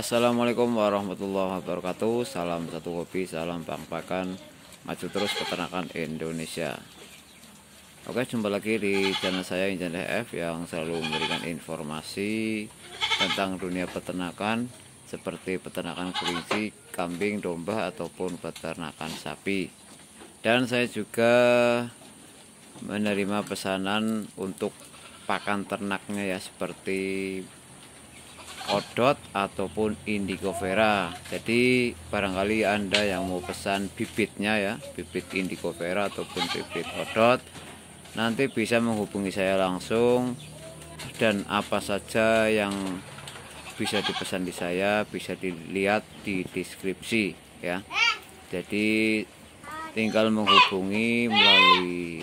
Assalamualaikum warahmatullahi wabarakatuh. Salam satu kopi, salam bangpakan, maju terus peternakan Indonesia. Oke, jumpa lagi di channel saya Injan Df yang selalu memberikan informasi tentang dunia peternakan, seperti peternakan kelinci, kambing, domba, ataupun peternakan sapi. Dan saya juga menerima pesanan untuk pakan ternaknya ya, seperti Odot ataupun Indigofera. Jadi barangkali Anda yang mau pesan bibitnya ya, bibit Indigofera ataupun bibit Odot, nanti bisa menghubungi saya langsung. Dan apa saja yang bisa dipesan di saya bisa dilihat di deskripsi ya. Jadi tinggal menghubungi melalui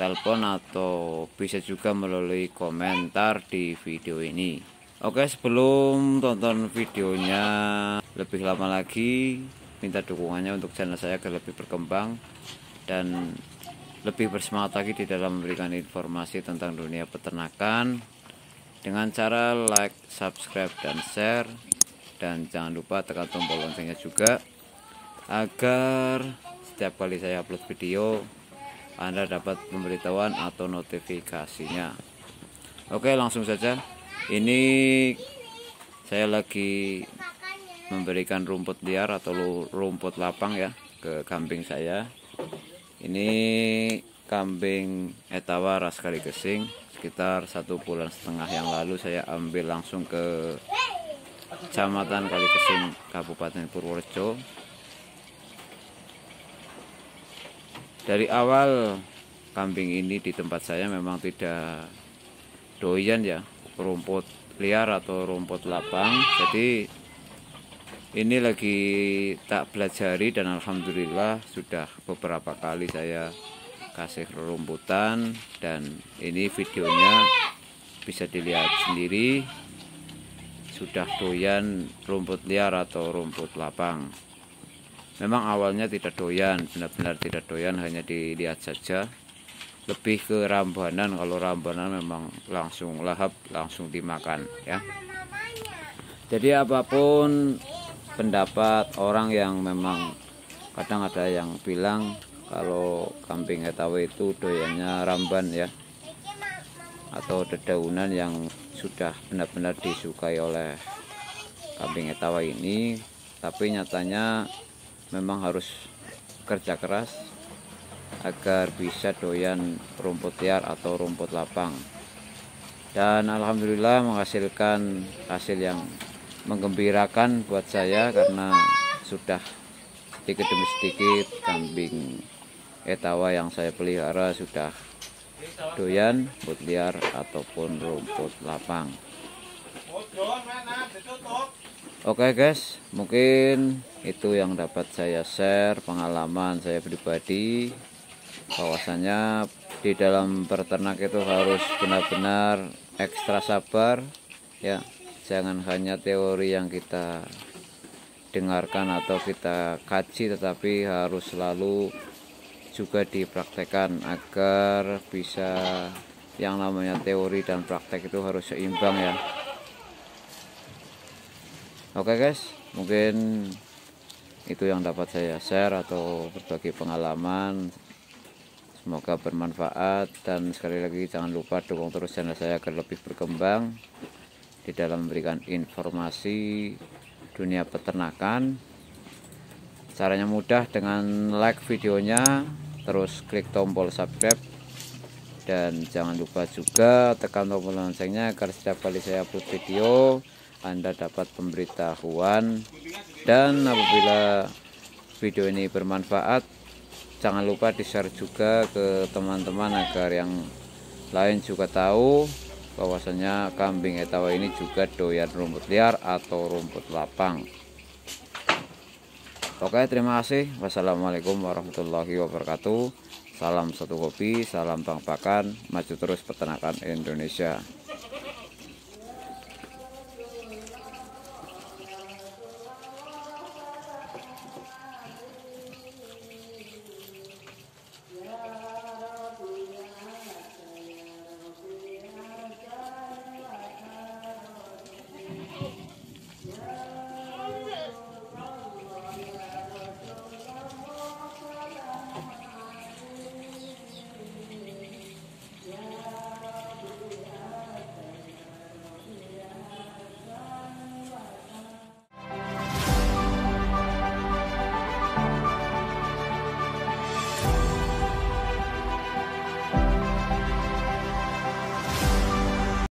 telepon atau bisa juga melalui komentar di video ini. Oke, sebelum tonton videonya lebih lama lagi, minta dukungannya untuk channel saya agar lebih berkembang dan lebih bersemangat lagi di dalam memberikan informasi tentang dunia peternakan dengan cara like, subscribe, dan share. Dan jangan lupa tekan tombol loncengnya juga agar setiap kali saya upload video Anda dapat pemberitahuan atau notifikasinya. Oke, langsung saja. Ini saya lagi memberikan rumput liar atau rumput lapang ya ke kambing saya. Ini kambing etawa ras Kaligesing, sekitar 1,5 bulan yang lalu saya ambil langsung ke Kecamatan Kaligesing, Kabupaten Purworejo. Dari awal kambing ini di tempat saya memang tidak doyan ya rumput liar atau rumput lapang, jadi ini lagi tak pelajari dan alhamdulillah sudah beberapa kali saya kasih rumputan dan ini videonya bisa dilihat sendiri, sudah doyan rumput liar atau rumput lapang. Memang awalnya tidak doyan, benar-benar tidak doyan, hanya dilihat saja, lebih ke rambanan. Kalau rambanan memang langsung lahap, langsung dimakan ya. Jadi apapun pendapat orang yang memang kadang ada yang bilang kalau kambing etawa itu doyannya ramban ya, atau dedaunan yang sudah benar-benar disukai oleh kambing etawa ini. Tapi nyatanya memang harus kerja keras agar bisa doyan rumput liar atau rumput lapang, dan alhamdulillah menghasilkan hasil yang menggembirakan buat saya karena sudah sedikit demi sedikit kambing etawa yang saya pelihara sudah doyan rumput liar ataupun rumput lapang. Oke guys, mungkin itu yang dapat saya share, pengalaman saya pribadi bahwasanya di dalam peternak itu harus benar-benar ekstra sabar ya, jangan hanya teori yang kita dengarkan atau kita kaji, tetapi harus selalu juga dipraktekkan agar bisa yang namanya teori dan praktek itu harus seimbang ya. Oke guys, mungkin itu yang dapat saya share atau berbagi pengalaman. Semoga bermanfaat dan sekali lagi jangan lupa dukung terus channel saya agar lebih berkembang di dalam memberikan informasi dunia peternakan. Caranya mudah, dengan like videonya, terus klik tombol subscribe, dan jangan lupa juga tekan tombol loncengnya agar setiap kali saya upload video Anda dapat pemberitahuan. Dan apabila video ini bermanfaat, jangan lupa di-share juga ke teman-teman agar yang lain juga tahu bahwasanya kambing etawa ini juga doyan rumput liar atau rumput lapang. Oke, terima kasih. Wassalamualaikum warahmatullahi wabarakatuh. Salam satu kopi, salam bangpakan, maju terus peternakan Indonesia.